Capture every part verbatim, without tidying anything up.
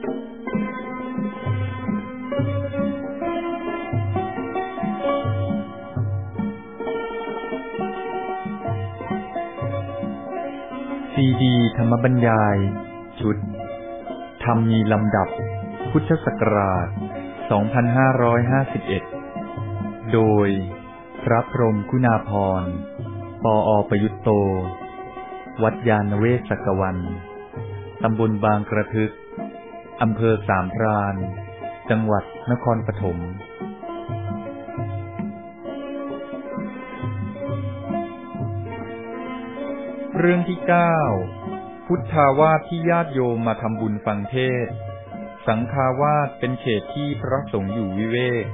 ซีดีธรรมบรรยายชุดธรรมมีลำดับพุทธศักราช สองพันห้าร้อยห้าสิบเอ็ด โดยพระพรหมกุณาภรณ์ ปอ ประยุตโต วัดยานเวศกวัน ตำบลบางกระทึก อำเภอสามพราน จังหวัดนครปฐมเรื่องที่เก้าพุทธาวาสที่ญาติโยมมาทำบุญฟังเทศสังฆาวาสเป็นเขตที่พระสงฆ์อยู่วิเวก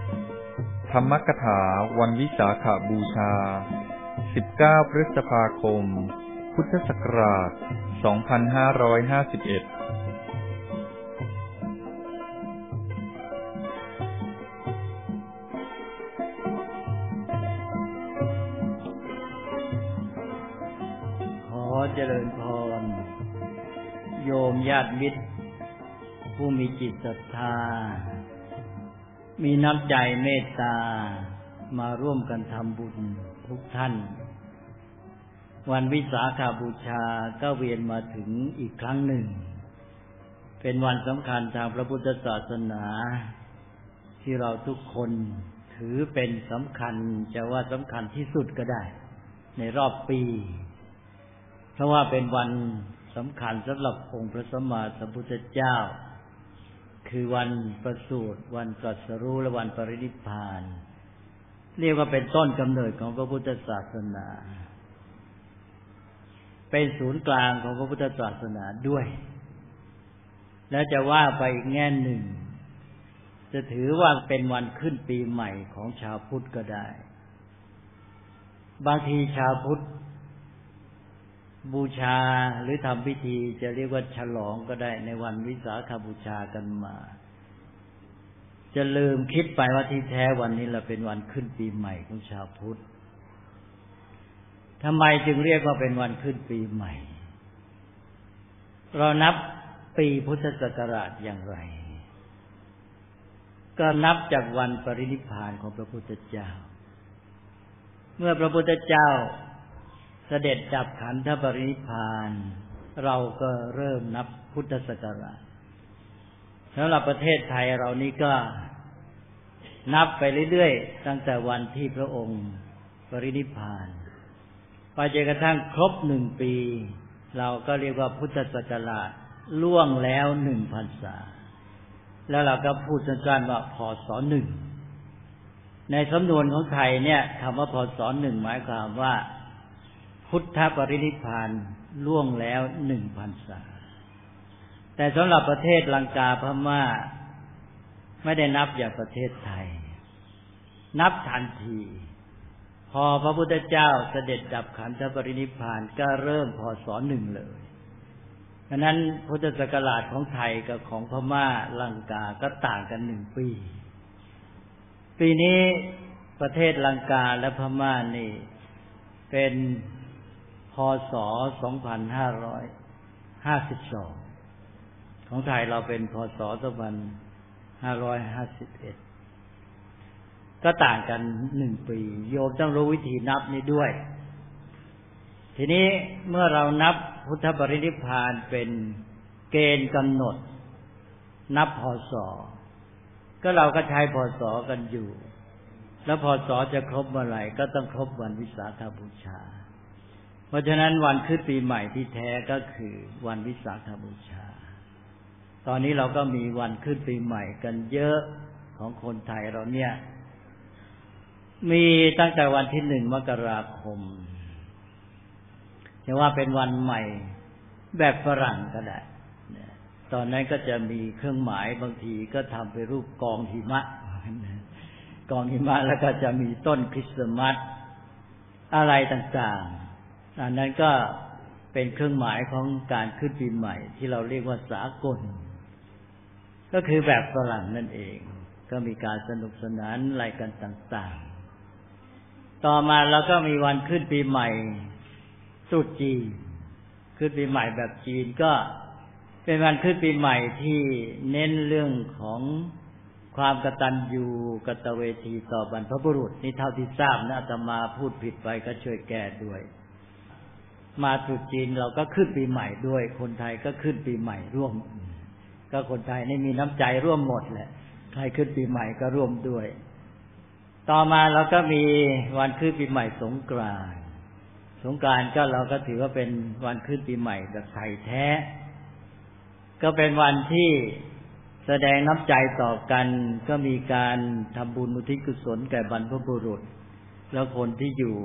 ธรรมกถาวันวิสาขบูชาสิบเก้าพฤษภาคมพุทธศักราชสองพันห้าร้อยห้าสิบเอ็ดขอเจริญพรโยมญาติมิตรผู้มีจิตศรัทธามีน้ำใจเมตตามาร่วมกันทำบุญทุกท่านวันวิสาขบูชาก็เวียนมาถึงอีกครั้งหนึ่งเป็นวันสำคัญทางพระพุทธศาสนาที่เราทุกคนถือเป็นสำคัญจะว่าสำคัญที่สุดก็ได้ในรอบปีเพราะว่าเป็นวันสำคัญสำหรับองค์พระสัมมาสัมพุทธเจ้าคือวันประสูติวันตรัสรู้และวันปรินิพพานเรียกว่าเป็นต้นกำเนิดของพระพุทธศาสนาเป็นศูนย์กลางของพระพุทธศาสนาด้วยและจะว่าไปอีกแง่หนึ่งจะถือว่าเป็นวันขึ้นปีใหม่ของชาวพุทธก็ได้บางทีชาวพุทธบูชาหรือทำพิธีจะเรียกว่าฉลองก็ได้ในวันวิสาขบูชากันมาจะลืมคิดไปว่าที่แท้วันนี้เราเป็นวันขึ้นปีใหม่ของชาวพุทธทำไมจึงเรียกว่าเป็นวันขึ้นปีใหม่เรานับปีพุทธศักราชอย่างไรก็นับจากวันปรินิพพานของพระพุทธเจ้าเมื่อพระพุทธเจ้าเสด็จดับขันธปรินิพพานเราก็เริ่มนับพุทธศักราชสำหรับประเทศไทยเรานี้ก็นับไปเรื่อยๆตั้งแต่วันที่พระองค์ปรินิพพานไปจนกระทั่งครบหนึ่งปีเราก็เรียกว่าพุทธศักราชล่วงแล้วหนึ่งพรรษาแล้วเราก็พูดสั้นๆว่าพ.ศ. หนึ่งในสำนวนของไทยเนี่ยคำว่าพ.ศ. หนึ่งหมายความว่าพุทธปรินิพพานล่วงแล้วหนึ่งพรรษาแต่สำหรับประเทศลังกาพม่าไม่ได้นับอย่างประเทศไทยนับทันทีพอพระพุทธเจ้าเสด็จดับขันธปรินิพพานก็เริ่มพ.ศ. หนึ่งเลยฉะนั้นพุทธศักราชของไทยกับของพม่าลังกาก็ต่างกันหนึ่งปีปีนี้ประเทศลังกาและพม่านี่เป็นพ.ศ. สองพันห้าร้อยห้าสิบสอง ของไทยเราเป็นพ.ศ. สองพันห้าร้อยห้าสิบเอ็ดก็ต่างกันหนึ่งปีโยมต้องรู้วิธีนับนี้ด้วยทีนี้เมื่อเรานับพุทธปรินิพพานเป็นเกณฑ์กำหนดนับพ.ศ.ก็เราก็ใช้พ.ศ.กันอยู่แล้วพ.ศ.จะครบเมื่อไหร่ก็ต้องครบวันวิสาขบูชาเพราะฉะนั้นวันขึ้นปีใหม่ที่แท้ก็คือวันวิสาขบูชาตอนนี้เราก็มีวันขึ้นปีใหม่กันเยอะของคนไทยเราเนี่ยมีตั้งแต่วันที่หนึ่งมกราคมจะว่าเป็นวันใหม่แบบฝรั่งก็ได้ตอนนั้นก็จะมีเครื่องหมายบางทีก็ทำเป็นรูปกองหิมะกองหิมะแล้วก็จะมีต้นคริสต์มาสอะไรต่างๆอันนั้นก็เป็นเครื่องหมายของการขึ้นปีใหม่ที่เราเรียกว่าสากลก็คือแบบฝรั่งนั่นเองก็มีการสนุกสนานอะไรกันต่างๆต่อมาเราก็มีวันขึ้นปีใหม่ตรุษจีนขึ้นปีใหม่แบบจีนก็ เป็นวันขึ้นปีใหม่ที่เน้นเรื่องของความกตัญญูกตเวทีต่อบรรพบุรุษนี่เท่าที่ทราบนะอาตมาพูดผิดไปก็ช่วยแก้ด้วยมาตรุษจีนเราก็ขึ้นปีใหม่ด้วยคนไทยก็ขึ้นปีใหม่ร่วมก็คนไทยนี่มีน้ำใจร่วมหมดแหละใครขึ้นปีใหม่ก็ร่วมด้วยต่อมาเราก็มีวันขึ้นปีใหม่สงกรานต์สงกรานต์ก็เราก็ถือว่าเป็นวันขึ้นปีใหม่แบบไทยแท้ก็เป็นวันที่แสดงน้ำใจต่อกันก็มีการทำบุญอุทิศกุศลแก่บรรพบุรุษแล้วคนที่อยู่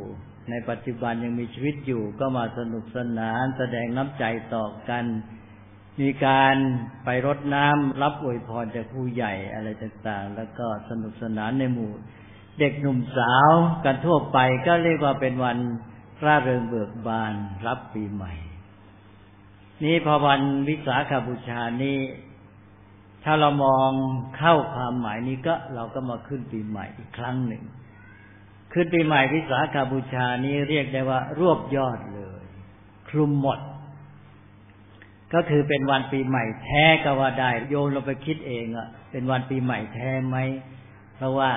ในปัจจุบันยังมีชีวิตอยู่ก็มาสนุกสนานแสดงน้ำใจต่อกันมีการไปรดน้ำรับอวยพรจากผู้ใหญ่อะไรต่างๆแล้วก็สนุกสนานในหมู่เด็กหนุ่มสาวกันทั่วไปก็เรียกว่าเป็นวันร่าเริงเบิกบานรับปีใหม่นี้พอวันวิสาขบูชานี้ถ้าเรามองเข้าความหมายนี้ก็เราก็มาขึ้นปีใหม่อีกครั้งหนึ่งขึ้นปีใหม่วิสาขบูชานี้เรียกได้ว่ารวบยอดเลยคลุมหมดก็คือเป็นวันปีใหม่แท้ก็ว่าได้โยมเราไปคิดเองอ่ะเป็นวันปีใหม่แท้ไหมเพราะว่า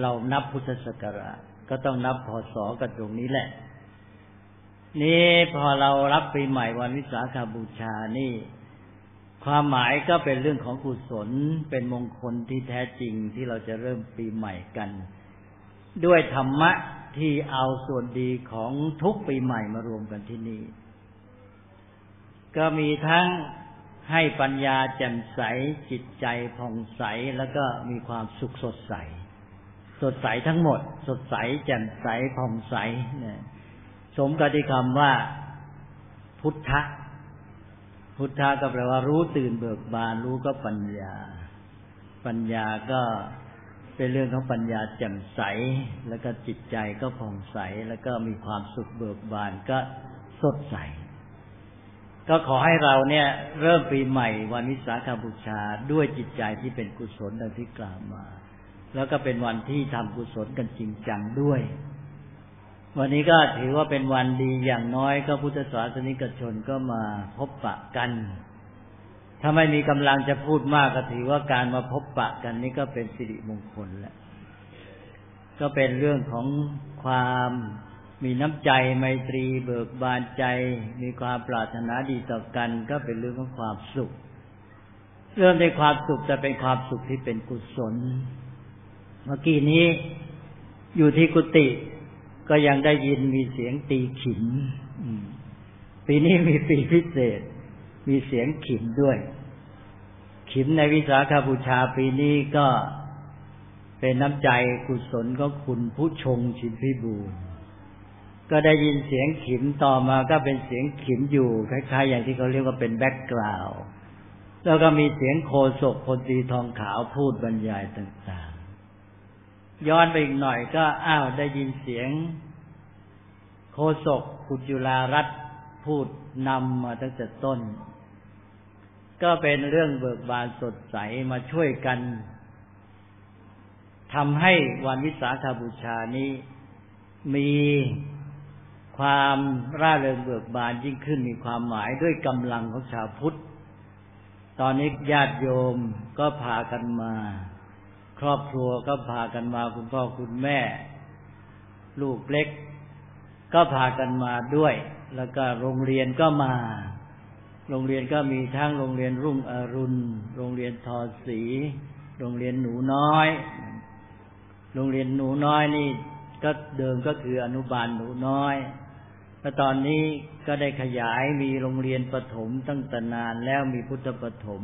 เรานับพุทธศักราชก็ต้องนับพศกันตรงนี้แหละนี่พอเรารับปีใหม่วันวิสาขบูชานี่ความหมายก็เป็นเรื่องของกุศลเป็นมงคลที่แท้จริงที่เราจะเริ่มปีใหม่กันด้วยธรรมะที่เอาส่วนดีของทุกปีใหม่มารวมกันที่นี่ก็มีทั้งให้ปัญญาแจ่มใสจิตใจผ่องใสแล้วก็มีความสุขสดใสสดใสทั้งหมดสดใสแจ่มใสผ่องใสเนี่ยสมกับที่คำว่าพุทธะพุทธะก็แปลว่ารู้ตื่นเบิกบานรู้ก็ปัญญาปัญญาก็เป็นเรื่องของปัญญาแจ่มใสแล้วก็จิตใจก็ผ่องใสแล้วก็มีความสุขเบิกบานก็สดใสก็ขอให้เราเนี่ยเริ่มปีใหม่วันวิสาขบูชาด้วยจิตใจที่เป็นกุศลดังที่กล่าวมาแล้วก็เป็นวันที่ทำกุศลกันจริงจังด้วยวันนี้ก็ถือว่าเป็นวันดีอย่างน้อยก็พุทธศาสนิกชนก็มาพบปะกันถ้าไม่มีกำลังจะพูดมากก็ถือว่าการมาพบปะกันนี้ก็เป็นสิริมงคลแหละก็เป็นเรื่องของความมีน้ำใจไมตรีเบิกบานใจมีความปรารถนาดีต่อกันก็เป็นเรื่องของความสุขเริ่มในความสุขจะเป็นความสุขที่เป็นกุศลเมื่อกี้นี้อยู่ที่กุฏิก็ยังได้ยินมีเสียงตีขิมปีนี้มีปีพิเศษมีเสียงขิมด้วยขิมในวิสาขบูชาปีนี้ก็เป็นน้ำใจกุศลของคุณผู้ชงชินพิบูลก็ได้ยินเสียงขิมต่อมาก็เป็นเสียงขิมอยู่คล้ายๆอย่างที่เขาเรียกว่าเป็นแบ็คกราวด์แล้วก็มีเสียงโคศกพลตรีทองขาวพูดบรรยายต่างๆย้อนไปอีกหน่อยก็อ้าวได้ยินเสียงโคศกคุณจุฬารัตน์พูดนำมาตั้งแต่ต้นก็เป็นเรื่องเบิกบานสดใสมาช่วยกันทำให้วันวิสาขบูชานี้มีความร่าเริงเบิกบานยิ่งขึ้นมีความหมายด้วยกำลังของชาวพุทธตอนนี้ญาติโยมก็พากันมาครอบครัวก็พากันมาคุณพ่อคุณแม่ลูกเล็กก็พากันมาด้วยแล้วก็โรงเรียนก็มาโรงเรียนก็มีทั้งโรงเรียนรุ่งอรุณโรงเรียนทอสีโรงเรียนหนูน้อยโรงเรียนหนูน้อยนี่ก็เดิมก็คืออนุบาลหนูน้อยแต่ตอนนี้ก็ได้ขยายมีโรงเรียนประถมตั้งแต่นานแล้วมีพุทธประถม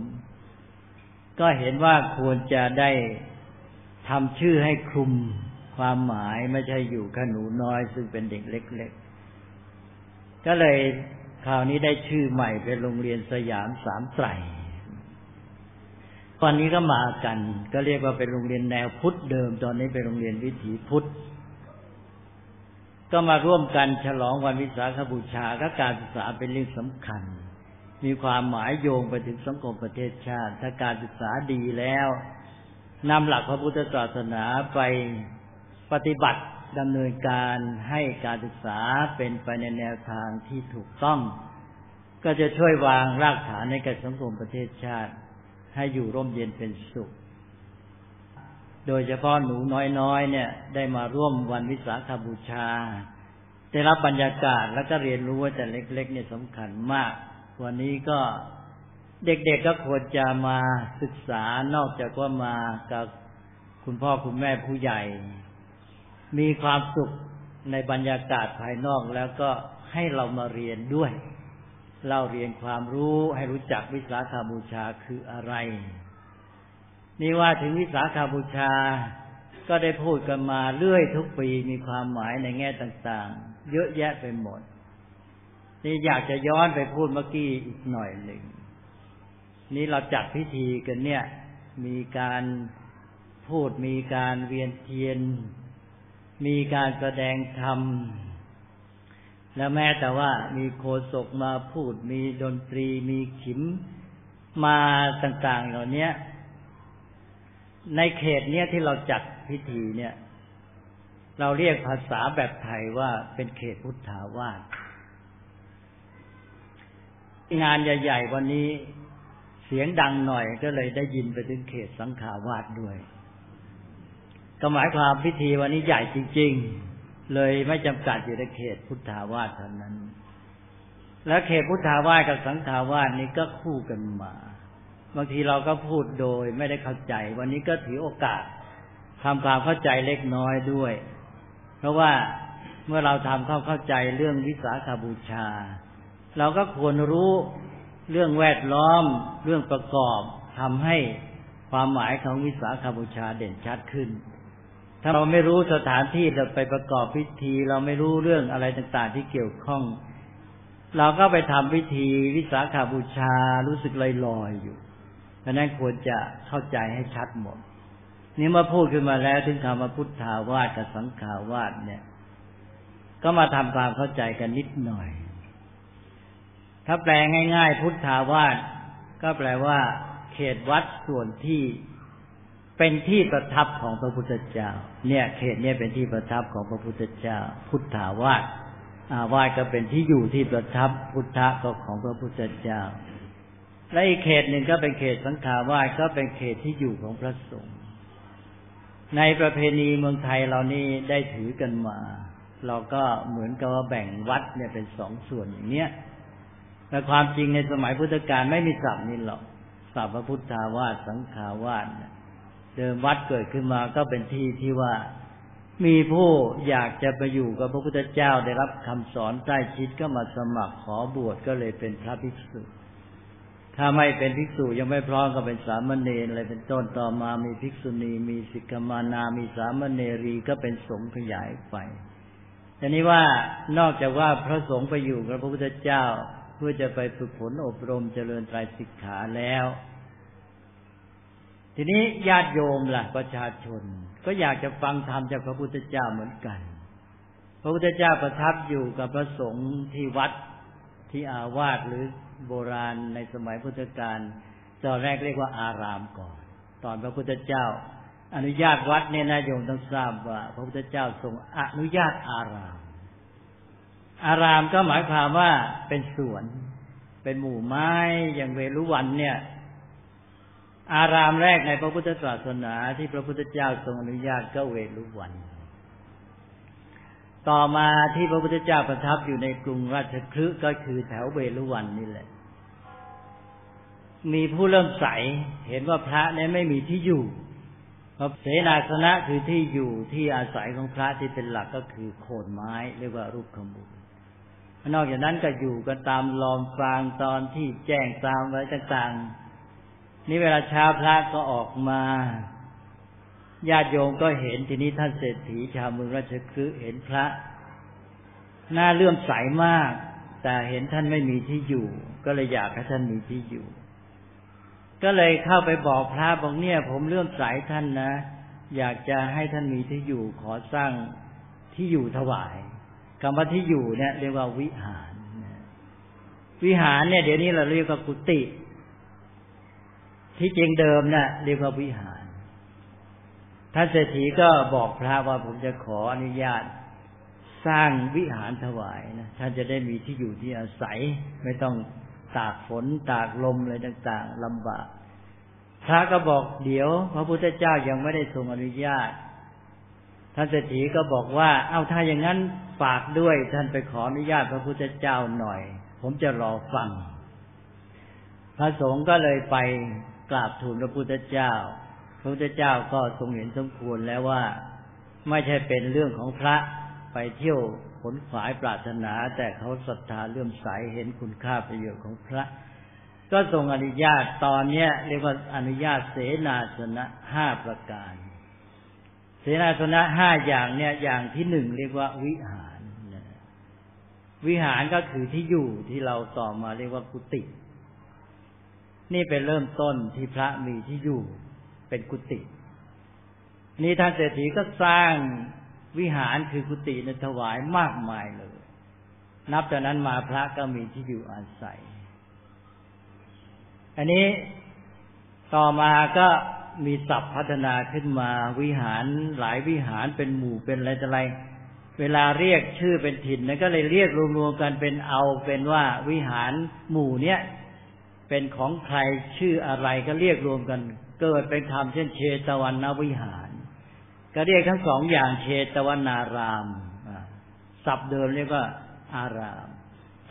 ก็เห็นว่าควรจะได้ทำชื่อให้คลุมความหมายไม่ใช่อยู่แค่หนูน้อยซึ่งเป็นเด็กเล็กๆก็เลยคราวนี้ได้ชื่อใหม่เป็นโรงเรียนสยามสามไตรตอนนี้ก็มากันก็เรียกว่าเป็นโรงเรียนแนวพุทธเดิมตอนนี้เป็นโรงเรียนวิถีพุทธก็มาร่วมกันฉลองวันวิสาขบูชาและการศึกษาเป็นเรื่องสำคัญมีความหมายโยงไปถึงสังคมประเทศชาติถ้าการศึกษาดีแล้วนำหลักพระพุทธศาสนาไปปฏิบัติดำเนินการให้การศึกษาเป็นไปในแนวทางที่ถูกต้อง ก็จะช่วยวางรากฐานในการสังคมประเทศชาติให้อยู่ร่มเย็นเป็นสุขโดยเฉพาะหนูน้อยๆเนี่ยได้มาร่วมวันวิสาขบูชาได้รับบรรยากาศแล้วก็เรียนรู้ว่าแต่เล็กๆเนี่ยสำคัญมากวันนี้ก็เด็กๆก็ควรจะมาศึกษานอกจากว่ามากับคุณพ่อคุณแม่ผู้ใหญ่มีความสุขในบรรยากาศภายนอกแล้วก็ให้เรามาเรียนด้วยเราเรียนความรู้ให้รู้จักวิสาขบูชาคืออะไรนี่ว่าถึงวิสาขบูชาก็ได้พูดกันมาเรื่อยทุกปีมีความหมายในแง่ต่างๆเยอะแยะไปหมดนี่อยากจะย้อนไปพูดเมื่อกี้อีกหน่อยหนึ่งนี่เราจัดพิธีกันเนี่ยมีการพูดมีการเวียนเทียนมีการแสดงธรรมและแม้แต่ว่ามีโฆษกมาพูดมีดนตรีมีขิมมาต่างๆเหล่านี้ในเขตเนี้ยที่เราจัดพิธีเนี่ยเราเรียกภาษาแบบไทยว่าเป็นเขตพุทธาวาสงานใหญ่ๆวันนี้เสียงดังหน่อยก็เลยได้ยินไปถึงเขตสังฆาวาสด้วยก็หมายความพิธีวันนี้ใหญ่จริงๆเลยไม่จำกัดอยู่ในเขตพุทธาวาสเท่านั้นและเขตพุทธาวาสกับสังฆาวาสนี้ก็คู่กันมาบางทีเราก็พูดโดยไม่ได้เข้าใจวันนี้ก็ถือโอกาสทำความเข้าใจเล็กน้อยด้วยเพราะว่าเมื่อเราทำความเข้าใจเรื่องวิสาขบูชาเราก็ควรรู้เรื่องแวดล้อมเรื่องประกอบทำให้ความหมายของวิสาขบูชาเด่นชัดขึ้นถ้าเราไม่รู้สถานที่เราไปประกอบพิธีเราไม่รู้เรื่องอะไรต่างๆที่เกี่ยวข้องเราก็ไปทำพิธีวิสาขบูชารู้สึกลอยๆอยู่เพราะนั้นควรจะเข้าใจให้ชัดหมดนี่มาพูดขึ้นมาแล้วถึงคำว่าพุทธาวาสกับสังฆาวาสเนี่ยก็มาทำความเข้าใจกันนิดหน่อยถ้าแปลง่ายๆพุทธาวาสก็แปลว่าเขตวัดส่วนที่เป็นที่ประทับของพระพุทธเจ้าเนี่ยเขตเนี่ยเป็นที่ประทับของพระพุทธเจ้าพุทธาวาสอาวาสก็เป็นที่อยู่ที่ประทับพุทธะก็ของพระพุทธเจ้าและอีกเขตหนึ่งก็เป็นเขตสังฆาวาสก็เป็นเขตที่อยู่ของพระสงฆ์ในประเพณีเมืองไทยเรานี่ได้ถือกันมาเราก็เหมือนกับว่าแบ่งวัดเนี่ยเป็นสองส่วนอย่างเนี้ยแต่ความจริงในสมัยพุทธกาลไม่มีศัพท์นี้หรอกศัพท์ว่าพุทธาวาสสังฆาวาสเดิมวัดเกิดขึ้นมาก็เป็นที่ที่ว่ามีผู้อยากจะไปอยู่กับพระพุทธเจ้าได้รับคำสอนใกล้ชิดก็มาสมัครขอบวชก็เลยเป็นพระภิกษุถ้าไม่เป็นภิกษุยังไม่พร้อมก็เป็นสามเณรอะไรเป็นต้นต่อมามีภิกษุณีมีสิกขมานามีสามเณรีก็เป็นสงฆ์ขยายไปทีนี้ว่านอกจากว่าพระสงฆ์ไปอยู่กับพระพุทธเจ้าเพื่อจะไปฝึกฝนอบรมเจริญไตรสิกขาแล้วทีนี้ญาติโยมล่ะประชาชนก็อยากจะฟังธรรมจากพระพุทธเจ้าเหมือนกันพระพุทธเจ้าประทับอยู่กับพระสงฆ์ที่วัดที่อาวาสหรือโบราณในสมัยพุทธกาลตอนแรกเรียกว่าอารามก่อนตอนพระพุทธเจ้าอนุญาตวัดเนี่ยนะโยมต้องทราบว่าพระพุทธเจ้าทรงอนุญาตอารามอารามก็หมายความว่าเป็นสวนเป็นหมู่ไม้อย่างเวฬุวันเนี่ยอารามแรกในพระพุทธศาสนาที่พระพุทธเจ้าทรงอนุญาตก็เวฬุวันต่อมาที่พระพุทธเจ้าประทับอยู่ในกรุงราชคฤห์ก็คือแถวเวฬุวันนี่แหละมีผู้เริ่มใสเห็นว่าพระเนี่ยไม่มีที่อยู่พระเสนาสนะคือที่อยู่ที่อาศัยของพระที่เป็นหลักก็คือโคนไม้เรียกว่ารุกขมูลนอกจากนั้นก็อยู่กันตามลอมฟางตอนที่แจ้งตามไว้ต่างๆนี่เวลาเช้าพระก็ออกมาญาติโยมก็เห็นทีนี้ท่านเศรษฐีชาวเมืองราชคฤห์เห็นพระหน้าเลื่อมใสมากแต่เห็นท่านไม่มีที่อยู่ก็เลยอยากให้ท่านมีที่อยู่ก็เลยเข้าไปบอกพระบอกเนี่ยผมเลื่อมใสท่านนะอยากจะให้ท่านมีที่อยู่ขอสร้างที่อยู่ถวายคำว่าที่อยู่เนี่ยเรียกว่าวิหารวิหารเนี่ยเดี๋ยวนี้เราเรียกว่ากุฏิที่จริงเดิมเนี่ยเรียกว่าวิหารท่านเศรษฐีก็บอกพระว่าผมจะขออนุญาตสร้างวิหารถวายนะท่านจะได้มีที่อยู่ที่อาศัยไม่ต้อง ตากฝนตากลมอะไรต่างๆลำบากพระก็บอกเดี๋ยวพระพุทธเจ้ายังไม่ได้ทรงอนุญาตท่านเศรษฐีก็บอกว่าเอ้าถ้าอย่างนั้นฝากด้วยท่านไปขออนุญาตพระพุทธเจ้าหน่อยผมจะรอฟังพระสงฆ์ก็เลยไปกราบทูลพระพุทธเจ้าพระพุทธเจ้าก็ทรงเห็นสมควรแล้วว่าไม่ใช่เป็นเรื่องของพระไปเที่ยวขนขวายปรารถนาแต่เขาศรัทธาเลื่อมใสเห็นคุณค่าประโยชน์ของพระก็ทรงอนุญาตตอนเนี้ยเรียกว่าอนุญาตเสนาสนะห้าประการเสนาสนะห้าอย่างเนี่ยอย่างที่หนึ่งเรียกว่าวิหารวิหารก็คือที่อยู่ที่เราต่อมาเรียกว่ากุฏินี่เป็นเริ่มต้นที่พระมีที่อยู่เป็นกุฏินี่ท่านเศรษฐีก็สร้างวิหารคือกุฏิในถวายมากมายเลยนับจากนั้นมาพระก็มีที่อยู่อาศัยอันนี้ต่อมาก็มีศัพท์พัฒนาขึ้นมาวิหารหลายวิหารเป็นหมู่เป็นอะไรต่ออะไรเวลาเรียกชื่อเป็นถิ่นนั้นก็เลยเรียกรวมๆกันเป็นเอาเป็นว่าวิหารหมู่เนี้ยเป็นของใครชื่ออะไรก็เรียกรวมกันเกิดเป็นคำเช่นเชตวันนวิหารก็เรียกทั้งสองอย่างเชตวนารามศัพท์เดิมเรียกว่าอาราม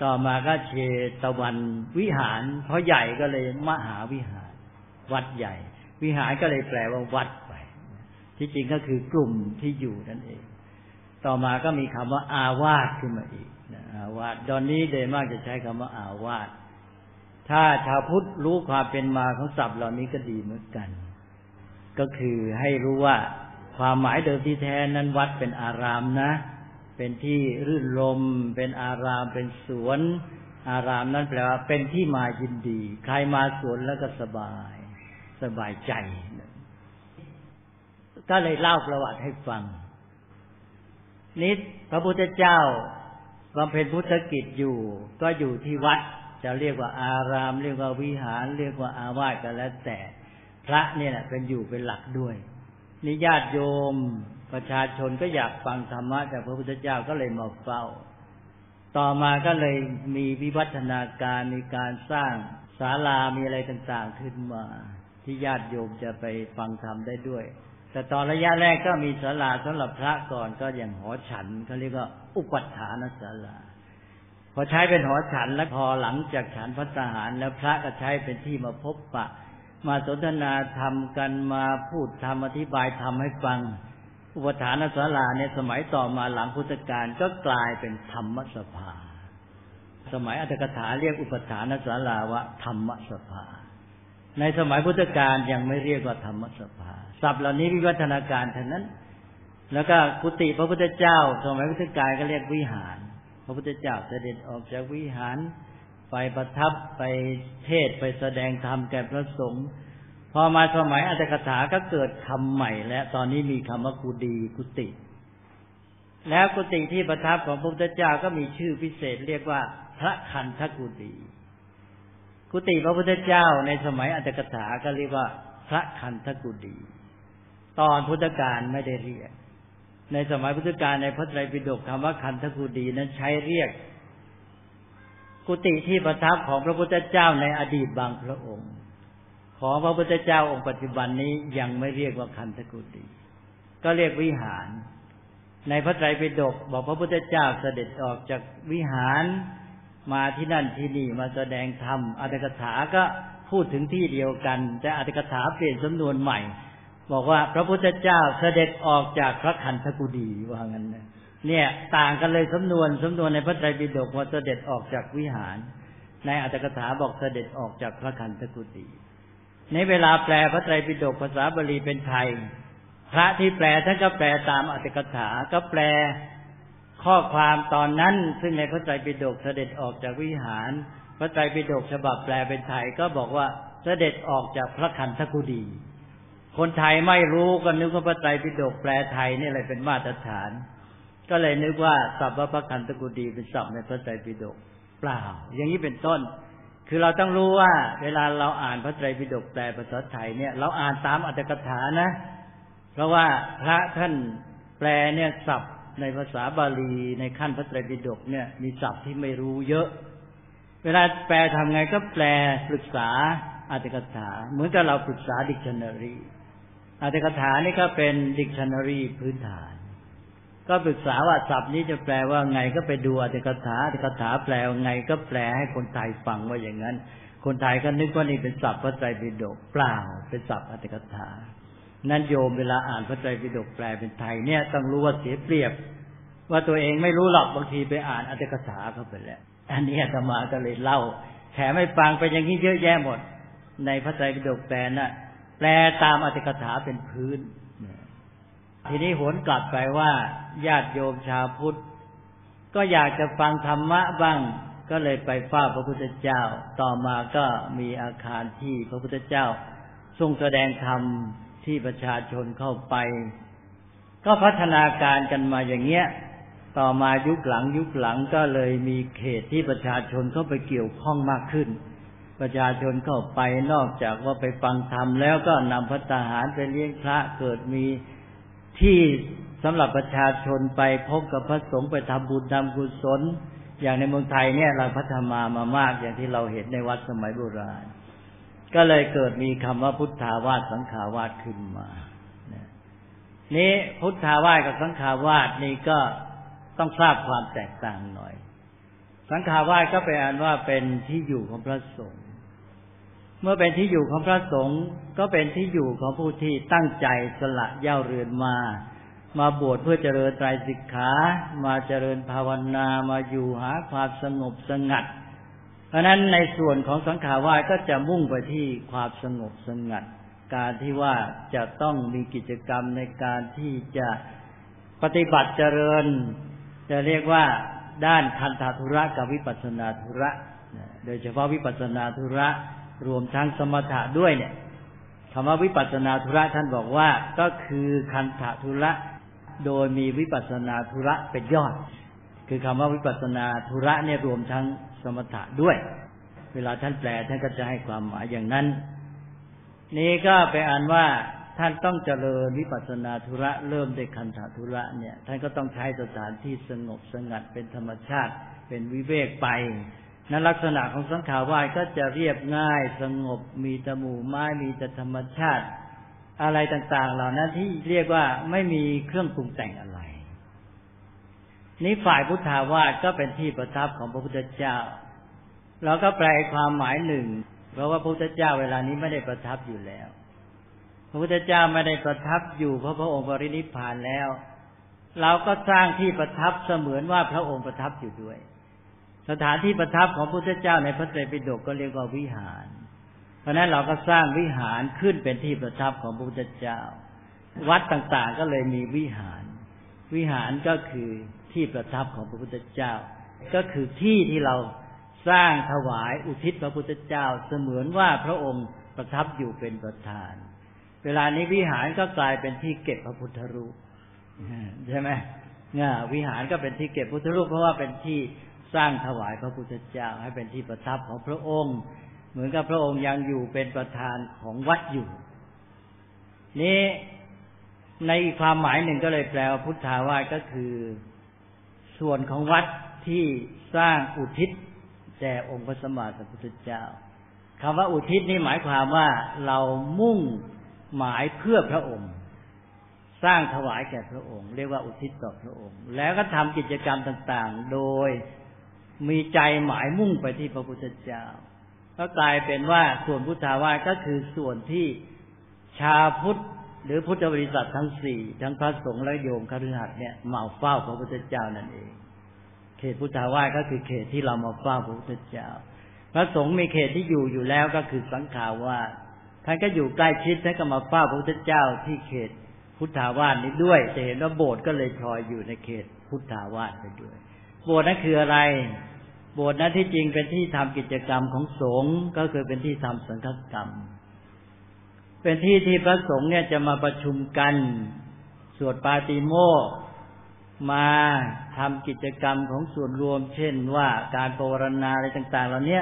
ต่อมาก็เชตวันวิหารเพราะใหญ่ก็เลยมหาวิหารวัดใหญ่วิหารก็เลยแปลว่าวัดไปที่จริงก็คือกลุ่มที่อยู่นั่นเองต่อมาก็มีคำว่าอาวาสขึ้นมาอีกอาวาสตอนนี้โดยมากจะใช้คำว่าอาวาสถ้าชาวพุทธรู้ความเป็นมาของศัพท์เหล่านี้ก็ดีเหมือนกันก็คือให้รู้ว่าความหมายเดิมที่แท้นั้นวัดเป็นอารามนะเป็นที่รื่นรมย์เป็นอารามเป็นสวนอารามนั้นแปลว่าเป็นที่มายินดีใครมาสวนแล้วก็สบายสบายใจก็เลยเล่าประวัติให้ฟังนิดพระพุทธเจ้าบำเพ็ญพุทธกิจอยู่ก็อยู่ที่วัดจะเรียกว่าอารามเรียกว่าวิหารเรียกว่าอาวาสก็แล้วแต่พระเนี่ยแหละเป็นอยู่เป็นหลักด้วยนิญาติโยมประชาชนก็อยากฟังธรรมะจากพระพุทธเจ้าก็เลยมาเฝ้าต่อมาก็เลยมีวิวัฒนาการมีการสร้างศาลามีอะไรต่างๆขึ้นมาที่ญาติโยมจะไปฟังธรรมได้ด้วยแต่ตอนระยะแรกก็มีศาลาสำหรับพระก่อนก็อย่างหอฉันเขาเรียกว่าอุปัฏฐานศาลาพอใช้เป็นหอฉันแล้วพอหลังจากฉันภัตตาหารแล้วพระก็ใช้เป็นที่มาพบปะมาสนทนาธรรมกันมาพูดธรรมอธิบายธรรมให้ฟังอุปฐานศาลาในสมัยต่อมาหลังพุทธกาลก็กลายเป็นธรรมสภาสมัยอัตถกถาเรียกอุปฐานศาลาว่าธรรมสภาในสมัยพุทธกาลยังไม่เรียกว่าธรรมสภาศัพท์เหล่านี้วิวัฒนาการเท่านั้นแล้วก็กุฏิพระพุทธเจ้าสมัยพุทธกาลก็เรียกวิหารพระพุทธเจ้าเสด็จออกจากวิหารไปประทับไปเทศไปแสดงธรรมแก่พระสงฆ์พอมาสมัยอัตถกถาก็เกิดคำใหม่และตอนนี้มีคำว่ากุฏิกุฏิแล้วกุฏิที่ประทับของพระพุทธเจ้าก็มีชื่อพิเศษเรียกว่าพระคันธกุฏิกุฏิพระพุทธเจ้าในสมัยอัตถกถาก็เรียกว่าพระคันธกุฏิตอนพุทธกาลไม่ได้เรียกในสมัยพุทธกาลในพระไตรปิฎกคำว่าคันธกุฏินั้นใช้เรียกกุฏิที่ประทับของพระพุทธเจ้าในอดีตบางพระองค์ของพระพุทธเจ้าองค์ปัจจุบันนี้ยังไม่เรียกว่าคันธกุฏิก็เรียกวิหารในพระไตรปิฎกบอกพระพุทธเจ้าเสด็จออกจากวิหารมาที่นั่นที่นี่มาแสดงธรรมอัตถกถาก็พูดถึงที่เดียวกันแต่อัตถกถาเปลี่ยนสำนวนใหม่บอกว่าพระพุทธเจ้าเสด็จออกจากพระคันธกุฏิว่างั้นนะเนี่ยต่างกันเลยสำนวนสำนวนในพระไตรปิฎกว่าเสด็จออกจากวิหารในอัตถกถาบอกเสด็จออกจากพระคันธกุฏิในเวลาแปลพระไตรปิฎกภาษาบาลีเป็นไทยพระที่แปลท่านก็แปลตามอัตถกถาก็แปลข้อความตอนนั้นซึ่งในพระไตรปิฎกเสด็จออกจากวิหารพระไตรปิฎกฉบับแปลเป็นไทยก็บอกว่าเสด็จออกจากพระคันธกุฏิคนไทยไม่รู้ก็นึกว่าพระไตรปิฎกแปลไทยนี่อะไรเป็นมาตรฐานก็เลยนึกว่าศัพท์ว่าพระคันธกุฏิเป็นศัพท์ในพระไตรปิฎกเปล่าอย่างนี้เป็นต้นคือเราต้องรู้ว่าเวลาเราอ่านพระไตรปิฎกแปลภาษาไทยเนี่ยเราอ่านตามอัตถกถานะเพราะว่าพระท่านแปลเนี่ยศัพท์ในภาษาบาลีในขั้นพระไตรปิฎกเนี่ยมีศัพท์ที่ไม่รู้เยอะเว เวลาแปลทำไงก็แปลปรึกษาอรรถกถาเหมือนกับเราปรึกษาดิกชันนารีอรรถกถานี่ก็เป็นดิกชันนารีพื้นฐานก็ปรึกษาว่าศัพท์นี้จะแปลว่าไงก็ไปดูอรรถกถาอรรถกถาแปลว่าไงก็แปลให้คนไทยฟังว่าอย่างนั้นคนไทยก็นึกว่านี่เป็นศัพท์พระไตรปิฎกเปล่าเป็นศัพท์อรรถกถานั้นโยมเวลาอ่านพระไตรปิฎกแปลเป็นไทยเนี่ยต้องรู้ว่าเสียเปรียบว่าตัวเองไม่รู้หรอกบางทีไปอ่านอรรถกถาเข้าไปแล้วอันนี้อาตมาก็เลยเล่าแถมให้ฟังไปอย่างนี้เยอะแยะหมดในพระไตรปิฎกแปลน่ะแปลตามอรรถกถาเป็นพื้นทีนี้หวนกลับไปว่าญาติโยมชาวพุทธก็อยากจะฟังธรรมะบ้างก็เลยไปเฝ้าพระพุทธเจ้าต่อมาก็มีอาคารที่พระพุทธเจ้าทรงแสดงธรรมที่ประชาชนเข้าไปก็พัฒนาการกันมาอย่างเงี้ยต่อมายุคหลังยุคหลังก็เลยมีเขตที่ประชาชนเข้าไปเกี่ยวข้องมากขึ้นประชาชนเข้าไปนอกจากว่าไปฟังธรรมแล้วก็นำภัตตาหารไปเลี้ยงพระเกิดมีที่สำหรับประชาชนไปพบกับพระสงฆ์ไปทำบุญทำกุศลอย่างในเมืองไทยเนี่ยเราพัฒนามามามากอย่างที่เราเห็นในวัดสมัยโบราณก็เลยเกิดมีคำว่าพุทธาวาสสังฆาวาสขึ้นมานี่พุทธาวาสกับสังฆาวาสนี่ก็ต้องทราบความแตกต่างหน่อยสังฆาวาสก็เป็นอันว่าเป็นที่อยู่ของพระสงฆ์เมื่อเป็นที่อยู่ของพระสงฆ์ก็เป็นที่อยู่ของผู้ที่ตั้งใจสละเย่าเรือนมามาบวชเพื่อเจริญไตรสิกขามาเจริญภาวนามาอยู่หาความสงบสงัดเพราะนั้นในส่วนของสังฆาวาสก็จะมุ่งไปที่ความสงบสงัดการที่ว่าจะต้องมีกิจกรรมในการที่จะปฏิบัติเจริญจะเรียกว่าด้านคันธธุระกับวิปัสสนาธุระโดยเฉพาะวิปัสสนาธุระรวมทั้งสมถะด้วยเนี่ยคำว่าวิปัสสนาธุระท่านบอกว่าก็คือคันธธุระโดยมีวิปัสสนาธุระเป็นยอดคือคำว่าวิปัสสนาธุระเนี่ยรวมทั้งสมถะด้วยเวลาท่านแปลท่านก็จะให้ความหมายอย่างนั้นนี่ก็ไปอ่านว่าท่านต้องเจริญวิปัสสนาธุระเริ่มด้วยคันธธุระเนี่ยท่านก็ต้องใช้สถานที่สงบสงัดเป็นธรรมชาติเป็นวิเวกไปนั้นลักษณะของสังฆาวาสก็จะเรียบง่ายสงบมีแต่หมู่ไม้มีแต่ธรรมชาติอะไรต่างๆเหล่านั้นที่เรียกว่าไม่มีเครื่องปรุงแต่งอะไรนี้ฝ่ายพุทธาวาสก็เป็นที่ประทับของพระพุทธเจ้าเราก็แปลความหมายหนึ่งเพราะว่าพระพุทธเจ้าเวลานี้ไม่ได้ประทับอยู่แล้วพระพุทธเจ้าไม่ได้ประทับอยู่เพราะพระองค์ปรินิพพานแล้วเราก็สร้างที่ประทับเสมือนว่าพระองค์ประทับอยู่ด้วยสถานที่ประทับของพระพุทธเจ้าในพระไตรปิฎกก็เรียกว่าวิหารเพราะนั้นเราก็สร้างวิหารขึ้นเป็นที่ประทับของพระพุทธเจ้าวัดต่างๆก็เลยมีวิหารวิหารก็คือที่ประทับของพระพุทธเจ้าก็คือที่ที่เราสร้างถวายอุทิศพระพุทธเจ้าเสมือนว่าพระองค์ประทับอยู่เป็นประธานเวลานี้วิหารก็กลายเป็นที่เก็บพระพุทธรูปใช่ไหมเนี่ยวิหารก็เป็นที่เก็บพุทธรูปเพราะว่าเป็นที่สร้างถวายพระพุทธเจ้าให้เป็นที่ประทับของพระองค์เหมือนกับพระองค์ยังอยู่เป็นประธานของวัดอยู่นี้ในความหมายหนึ่งก็เลยแปลว่าพุทธาวาสก็คือส่วนของวัดที่สร้างอุทิศแด่องค์พระสัมมาสัมพุทธเจ้าคำว่าอุทิศนี่หมายความว่าเรามุ่งหมายเพื่อพระองค์สร้างถวายแก่พระองค์เรียกว่าอุทิศต่อพระองค์แล้วก็ทำกิจกรรมต่างๆโดยมีใจหมายมุ่งไปที่พระพุทธเจ้าก็กลายเป็นว่าส่วนพุทธาวาสก็คือส่วนที่ชาวพุทธหรือพุทธบริษัททั้งสี่ทั้งพระสงฆ์และโยมคฤหัสถ์เนี่ยมาเฝ้าพระพุทธเจ้านั่นเองเขตพุทธาวาสก็คือเขตที่เรามาเฝ้าพระพุทธเจ้าพระสงฆ์มีเขตที่อยู่อยู่แล้วก็คือสังฆาวาสท่านก็อยู่ใกล้ชิดท่านก็มาเฝ้าพระพุทธเจ้าที่เขตพุทธาวาสนี้ด้วยจะเห็นว่าโบสถ์ก็เลยพลอยอยู่ในเขตพุทธาวาสไปด้วยโบสถ์นั้นคืออะไรโบสถ์นั้นที่จริงเป็นที่ทำกิจกรรมของสงฆ์ก็คือเป็นที่ทำสังฆกรรมเป็นที่ที่พระสงฆ์เนี่ยจะมาประชุมกันสวดปาติโมกข์มาทำกิจกรรมของส่วนรวมเช่นว่าการภาวนาอะไรต่างๆเหล่านี้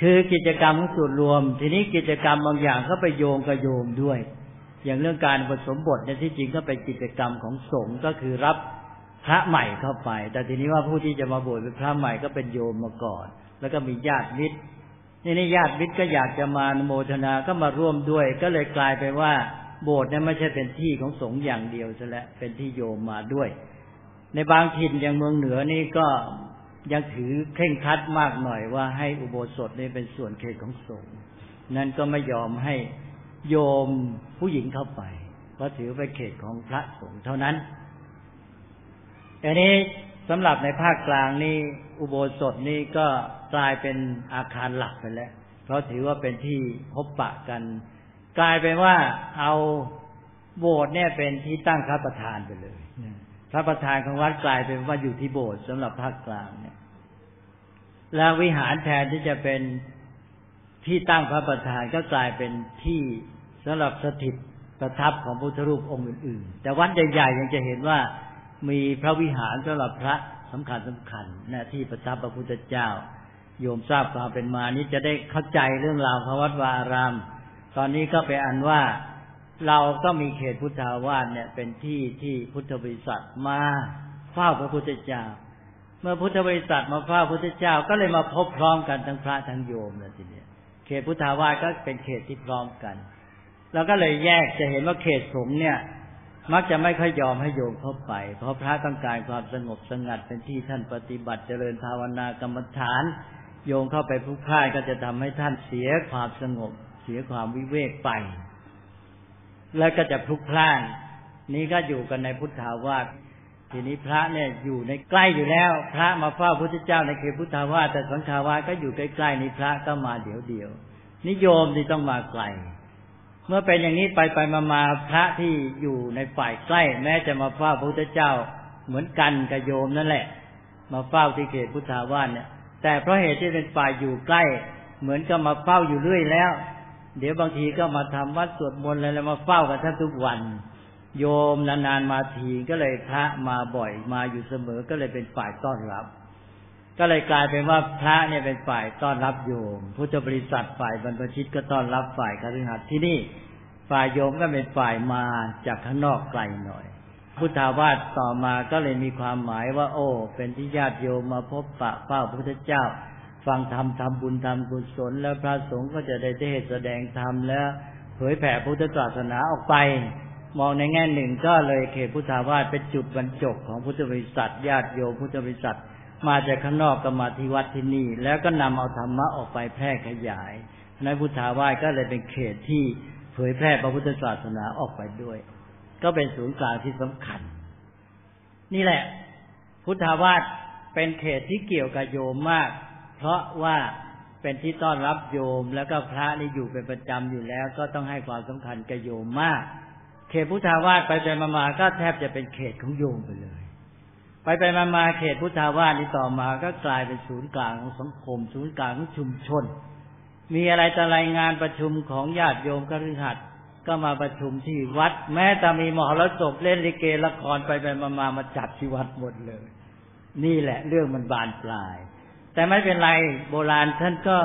คือกิจกรรมของส่วนรวมทีนี้กิจกรรมบางอย่างก็ไปโยงกับโยมด้วยอย่างเรื่องการอุปสมบทเนี่ยที่จริงก็เป็นกิจกรรมของสงฆ์ก็คือรับพระใหม่เข้าไปแต่ทีนี้ว่าผู้ที่จะมาบวชเป็นพระใหม่ก็เป็นโยมมาก่อน แล้วก็มีญาติมิตรนี่นี่ญาติมิตรก็อยากจะมาโมทนาก็มาร่วมด้วยก็เลยกลายไปว่าโบสถ์นั้นไม่ใช่เป็นที่ของสงฆ์อย่างเดียวซะแล้วเป็นที่โยมมาด้วยในบางถิ่นอย่างเมืองเหนือนี่ก็ยังถือเคร่งครัดมากหน่อยว่าให้อุโบสถนี่เป็นส่วนเขตของสงฆ์นั่นก็ไม่ยอมให้โยมผู้หญิงเข้าไปเพราะถือเป็นเขตของพระสงฆ์เท่านั้นอันนี้สำหรับในภาคกลางนี่อุโบสถนี่ก็กลายเป็นอาคารหลักไปแล้วเพราะถือว่าเป็นที่พบปะกันกลายเป็นว่าเอาโบสถ์เนี่ยเป็นที่ตั้งพระประธานไปเลยพระประธานของวัดกลายเป็นว่าอยู่ที่โบสถ์สำหรับภาคกลางเนี่ยแล้ววิหารแทนที่จะเป็นที่ตั้งพระประธานก็กลายเป็นที่สำหรับสถิตประทับของพุทธรูปองค์อื่นๆแต่วัดใหญ่ๆยังจะเห็นว่ามีพระวิหารสำหรับพระสำคัญสำคัญหน้าที่ประทับพระพุทธเจ้าโยมทราบความเป็นมานี้จะได้เข้าใจเรื่องราวของวัดวาอารามตอนนี้ก็เป็นอันว่าเราก็มีเขตพุทธาวาสเนี่ยเป็นที่ที่พุทธบริษัทมาเฝ้าพระพุทธเจ้าเมื่อพุทธบริษัทมาเฝ้าพระพุทธเจ้าก็เลยมาพบพร้อมกันทั้งพระทั้งโยมเลยทีเดียวเขตพุทธาวาสก็เป็นเขตที่พร้อมกันเราก็เลยแยกจะเห็นว่าเขตสงฆ์เนี่ยมักจะไม่ค่อยยอมให้โยมเข้าไปเพราะพระต้องการความสงบสงัดเป็นที่ท่านปฏิบัติเจริญภาวนากรรมฐานโยมเข้าไปพลุกพล่านก็จะทำให้ท่านเสียความสงบเสียความวิเวกไปแล้วก็จะพลุกพล่านนี้ก็อยู่กันในพุทธาวาสทีนี้พระเนี่ยอยู่ในใกล้อยู่แล้วพระมาเฝ้าพระพุทธเจ้าในเขตพุทธาวาสแต่สังฆาวาสก็อยู่ใกล้ๆนี้พระก็มาเดี๋ยวๆนิยมที่ต้องมาไกลเมื่อเป็นอย่างนี้ไปไปมามาพระที่อยู่ในฝ่ายใกล้แม้จะมาเฝ้าพระพุทธเจ้าเหมือนกันกับโยมนั่นแหละมาเฝ้าที่เขตพุทธาวาสเนี่ยแต่เพราะเหตุที่เป็นฝ่ายอยู่ใกล้เหมือนกับมาเฝ้าอยู่เรื่อยแล้วเดี๋ยวบางทีก็มาทำวัดสวดมนต์อะไรแล้วมาเฝ้ากันแทบทุกวันโยมนานๆมาทีก็เลยพระมาบ่อยมาอยู่เสมอก็เลยเป็นฝ่ายต้อนรับก็เลยกลายเป็นว่าพระเนี่ยเป็นฝ่ายต้อนรับโยมพุทธบริษัทฝ่ายบรรพชิตก็ต้อนรับฝ่ายคฤหัสถ์ที่นี่ฝ่ายโยมก็เป็นฝ่ายมาจากข้างนอกไกลหน่อยพุทธาวาสต่อมาก็เลยมีความหมายว่าโอ้เป็นที่ญาติโยมมาพบปะเฝ้าพระพุทธเจ้าฟังธรรมทำบุญทำกุศลแล้วพระสงฆ์ก็จะได้เทศน์แสดงธรรมแล้วเผยแผ่พุทธศาสนาออกไปมองในแง่หนึ่งก็เลยเขตพุทธาวาสเป็นจุดบรรจบของพุทธบริษัทญาติโยมพุทธบริษัทมาจากข้างนอกก็มาที่วัดที่นี่แล้วก็นำเอาธรรมะออกไปแพร่ขยายในพุทธาวาสก็เลยเป็นเขตที่เผยแพร่พระพุทธศาสนาออกไปด้วยก็เป็นศูนย์กลางที่สำคัญนี่แหละพุทธาวาสเป็นเขตที่เกี่ยวกับโยมมากเพราะว่าเป็นที่ต้อนรับโยมแล้วก็พระนี่อยู่เป็นประจำอยู่แล้วก็ต้องให้ความสำคัญกับโยมมากเขตพุทธาวาสไปไปมาๆก็แทบจะเป็นเขตของโยมไปเลยไปไปมาๆเขตพุทธาวาสนี้ต่อมาก็กลายเป็นศูนย์กลางของสังคมศูนย์กลางของชุมชนมีอะไรต่อรายงานประชุมของญาติโยมคฤหัสถ์ก็มาประชุมที่วัดแม้แต่มีมหรสพเล่นลิเกละครไปไปมาๆ มาจัดที่วัดหมดเลยนี่แหละเรื่องมันบานปลายแต่ไม่เป็นไรโบราณท่านก็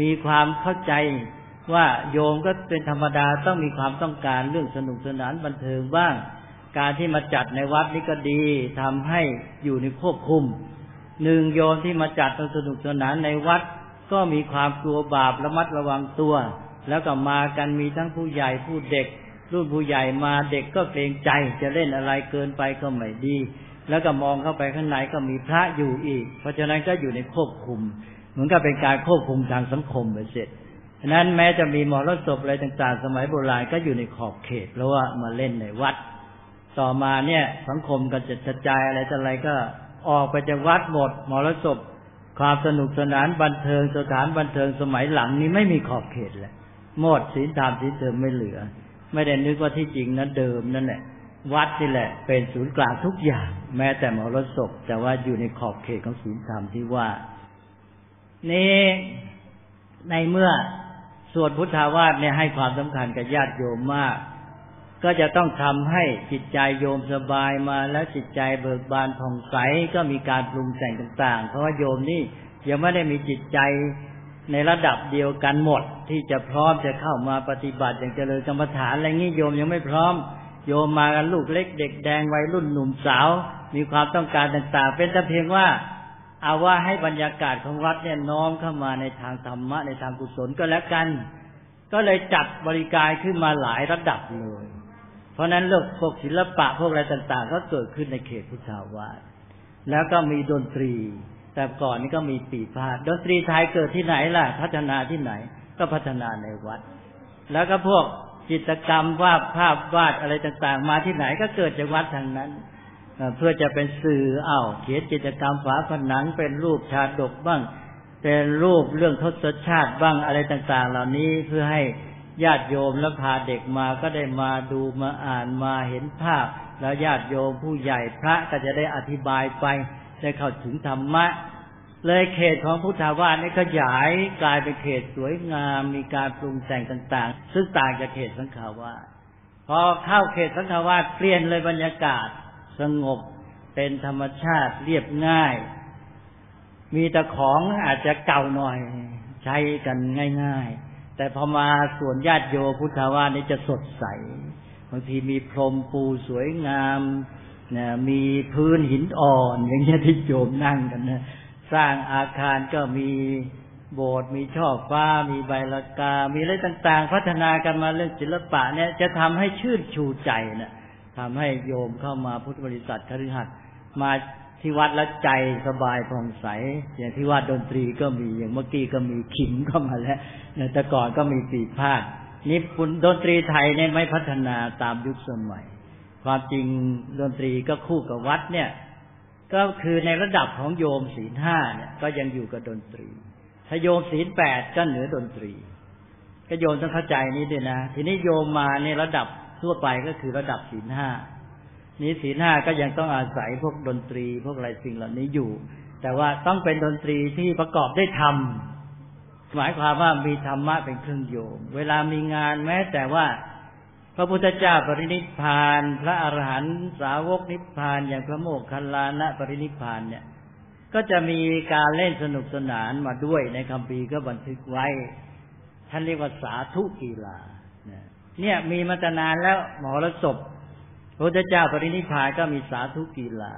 มีความเข้าใจว่าโยมก็เป็นธรรมดาต้องมีความต้องการเรื่องสนุกสนานบันเทิงบ้างการที่มาจัดในวัดนี่ก็ดีทำให้อยู่ในควบคุมหนึ่งโยมที่มาจัดสนุกสนานในวัดก็มีความกลัวบาประมัดระวังตัวแล้วก็มากันมีทั้งผู้ใหญ่ผู้เด็กรุ่นผู้ใหญ่มาเด็กก็เกรงใจจะเล่นอะไรเกินไปก็ไม่ดีแล้วก็มองเข้าไปข้างในก็มีพระอยู่อีกเพราะฉะนั้นก็อยู่ในควบคุมเหมือนกับเป็นการควบคุมทางสังคมไปเสร็จฉะนั้นแม้จะมีมหรสพอะไรต่างๆสมัยโบราณก็อยู่ในขอบเขตเพราะว่ามาเล่นในวัดต่อมาเนี่ยสังคมก็จะกระจายอะไรต่ออะไรก็ออกไปจากวัดหมดมหรสพความสนุกสนานบันเทิงสถานบันเทิงสมัยหลังนี้ไม่มีขอบเขตแล้วหมดศีลธรรมศีลเทอมไม่เหลือไม่ได้นึกว่าที่จริงนั้นเดิมนั่นแหละวัดนี่แหละเป็นศูนย์กลางทุกอย่างแม้แต่มหรสพแต่ว่าอยู่ในขอบเขตของศีลธรรมที่ว่านี่ในเมื่อส่วนพุทธาวาสเนี่ยให้ความสำคัญกับญาติโยมมากก็จะต้องทำให้จิตใจโยมสบายมาแล้วจิตใจเบิกบานผ่องใสก็มีการปรุงแต่งต่างๆเพราะว่าโยมนี่ยังไม่ได้มีจิตใจในระดับเดียวกันหมดที่จะพร้อมจะเข้ามาปฏิบัติอย่างเจริญกรรมฐานอะไรงี้โยมยังไม่พร้อมโยมมากันลูกเล็กเด็กแดงวัยรุ่นหนุ่มสาวมีความต้องการต่างๆเป็นแต่เพียงว่า เอาว่าให้บรรยากาศของวัดเนี่ยน้อมเข้ามาในทางธรรมะในทางกุศลก็แล้วกันก็เลยจัดบริการขึ้นมาหลายระดับเลยเพราะนั้นเรื่องพวกศิลปะพวกอะไรต่างๆก็เกิดขึ้นในเขตพุทธาวาสแล้วก็มีดนตรีแต่ก่อนนี้ก็มีปีพาดดนตรีไทยเกิดที่ไหนล่ะพัฒนาที่ไหนก็พัฒนาในวัดแล้วก็พวกจิตรกรรมวาดภาพวาดอะไรต่างๆมาที่ไหนก็เกิดจากวัดทางนั้นเพื่อจะเป็นสื่ออ้าวเขียนจิตรกรรมฝาผนังเป็นรูปชาดกบ้างเป็นรูปเรื่องทศชาติบ้างอะไรต่างๆเหล่านี้เพื่อให้ญาติโยมและพาเด็กมาก็ได้มาดูมาอ่านมาเห็นภาพแล้วญาติโยมผู้ใหญ่พระก็จะได้อธิบายไปได้เข้าถึงธรรมะเลยเขตของพุทธาวาสนี่ขยายกลายเป็นเขตสวยงามมีการปรุงแต่งต่างๆซึ่งต่างจากเขตสังฆาวาสพอเข้าเขตสังฆาวาสเปลี่ยนเลยบรรยากาศสงบเป็นธรรมชาติเรียบง่ายมีแต่ของอาจจะเก่าหน่อยใช้กันง่ายๆแต่พอมาส่วนญาติโยมพุทธาวาสนี่จะสดใสบางทีมีพรมปูสวยงามนะมีพื้นหินอ่อนอย่างเงี้ยที่โยมนั่งกันนะสร้างอาคารก็มีโบสถ์มีช่อฟ้ามีใบละกามีอะไรต่างๆพัฒนากันมาเรื่องศิลปะเนี่ยจะทำให้ชื่นชูใจนะทำให้โยมเข้ามาพุทธบริษัทคฤหัสถ์มาที่วัดแล้วใจสบายผ่องใสอย่างที่ว่าดนตรีก็มีอย่างเมื่อกี้ก็มีขิมเข้ามาแล้วแต่ก่อนก็มีปีพาทย์นี่ดนตรีไทยเนี่ยไม่พัฒนาตามยุคสมัยความจริงดนตรีก็คู่กับวัดเนี่ยก็คือในระดับของโยมศีลห้าเนี่ยก็ยังอยู่กับดนตรีถ้าโยมศีลแปดก็เหนือดนตรีก็โยมต้องเข้าใจนี้ด้วยนะทีนี้โยมมาในระดับทั่วไปก็คือระดับศีลห้านี้ศีลห้าก็ยังต้องอาศัยพวกดนตรีพวกอะไรสิ่งเหล่านี้อยู่แต่ว่าต้องเป็นดนตรีที่ประกอบด้วยธรรมหมายความว่ามีธรรมะเป็นเครื่องโยมเวลามีงานแม้แต่ว่าพระพุทธเจ้าปรินิพพานพระอรหันต์สาวกนิพพานอย่างพระโมคคัลลานะปรินิพพานเนี่ยก็จะมีการเล่นสนุกสนานมาด้วยในคัมภีร์ก็บันทึกไว้ท่านเรียกว่าสาธุกีฬาเนี่ยมีมาตั้งนานแล้วมหรสพพระพุทธเจ้าปรินิพพานก็มีสาธุกีฬา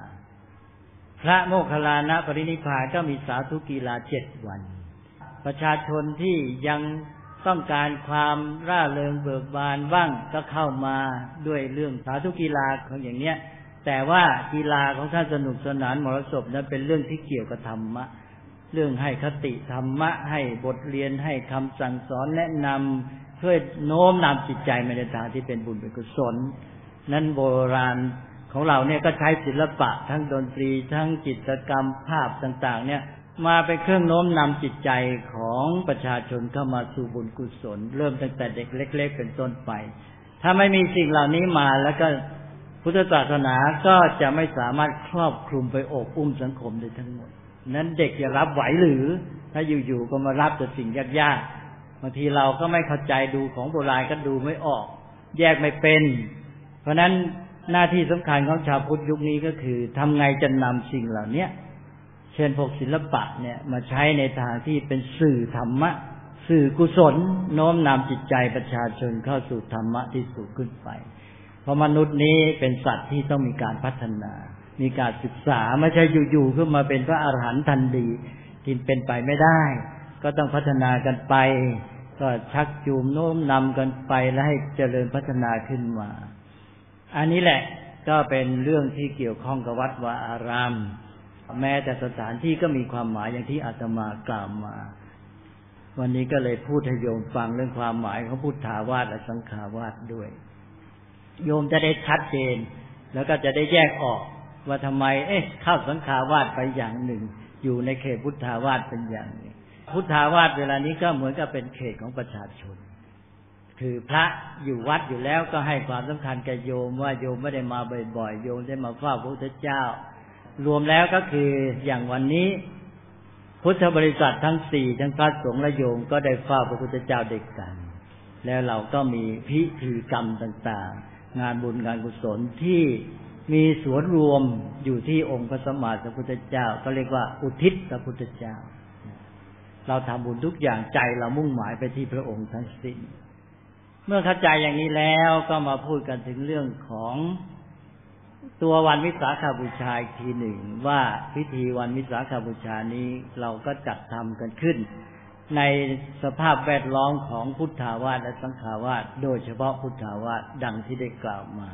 พระโมคคัลลานะปรินิพพานก็มีสาธุกีฬาเจ็ดวันประชาชนที่ยังต้องการความร่าเริงเบิกบานบ้างก็เข้ามาด้วยเรื่องสาธุกีฬาของอย่างเนี้ยแต่ว่ากีฬาของท่านสนุกสนานมหรสพนั้นเป็นเรื่องที่เกี่ยวกับธรรมะเรื่องให้คติธรรมะให้บทเรียนให้คำสั่งสอนแนะนำเพื่อโน้มนำจิตใจไปในทางที่เป็นบุญเป็นกุศลนั้นโบราณของเราเนี่ยก็ใช้ศิลปะทั้งดนตรีทั้งจิตรกรรมภาพต่างๆเนี่ยมาเป็นเครื่องโน้มนำจิตใจของประชาชนเข้ามาสู่บุญกุศลเริ่มตั้งแต่เด็กเล็กๆเป็นต้นไปถ้าไม่มีสิ่งเหล่านี้มาแล้วก็พุทธศาสนาก็จะไม่สามารถครอบคลุมไปอบอุ้มสังคมได้ทั้งหมดนั้นเด็กจะรับไหวหรือถ้าอยู่ๆก็มารับแต่สิ่งยากๆบางทีเราก็ไม่เข้าใจดูของโบราณก็ดูไม่ออกแยกไม่เป็นเพราะนั้นหน้าที่สำคัญของชาวพุทธยุคนี้ก็คือทำไงจะนำสิ่งเหล่านี้เช่นพวกศิลปะเนี่ยมาใช้ในทางที่เป็นสื่อธรรมะสื่อกุศลโน้มนำจิตใจประชาชนเข้าสู่ธรรมะที่สูงขึ้นไปเพราะมนุษย์นี้เป็นสัตว์ที่ต้องมีการพัฒนามีการศึกษาไม่ใช่อยู่ๆขึ้นมาเป็นพระอรหันต์ทันทีที่เป็นไปไม่ได้ก็ต้องพัฒนากันไปก็ชักจูงโน้มนำกันไปและให้เจริญพัฒนาขึ้นมาอันนี้แหละก็เป็นเรื่องที่เกี่ยวข้องกับวัดวาอารามแม้แต่สถานที่ก็มีความหมายอย่างที่อาตมากล่าวมาวันนี้ก็เลยพูดให้โยมฟังเรื่องความหมายของพุทธาวาสและสังฆาวาสด้วยโยมจะได้ชัดเจนแล้วก็จะได้แยกออกว่าทำไมเอ๊ะเข้าสังฆาวาสไปอย่างหนึ่งอยู่ในเขตพุทธาวาสเป็นอย่างหนึ่งพุทธาวาสเวลานี้ก็เหมือนกับเป็นเขตของประชาชนคือพระอยู่วัดอยู่แล้วก็ให้ความสำคัญกับโยมว่าโยมไม่ได้มาบ่อยๆโยมได้มาเฝ้าพระพุทธเจ้ารวมแล้วก็คืออย่างวันนี้พุทธบริษัททั้งสี่ทั้งพระสงฆ์และโยมก็ได้เฝ้าพระพุทธเจ้าด้วยกันแล้วเราก็มีพิธีกรรมต่างๆงานบุญงานกุศลที่มีส่วนรวมอยู่ที่องค์พระสัมมาสัมพุทธเจ้าก็เรียกว่าอุทิศพระพุทธเจ้าเราทำบุญทุกอย่างใจเรามุ่งหมายไปที่พระองค์ทั้งสิ้นเมื่อเข้าใจอย่างนี้แล้วก็มาพูดกันถึงเรื่องของ ตัววันวิสาขบูชาอีกทีหนึ่งว่าพิธีวันวิสาขบูชานี้เราก็จัดทำกันขึ้นในสภาพแวดล้อมของพุทธาวาสและสังฆาวาสโดยเฉพาะพุทธาวาสดังที่ได้กล่าวมา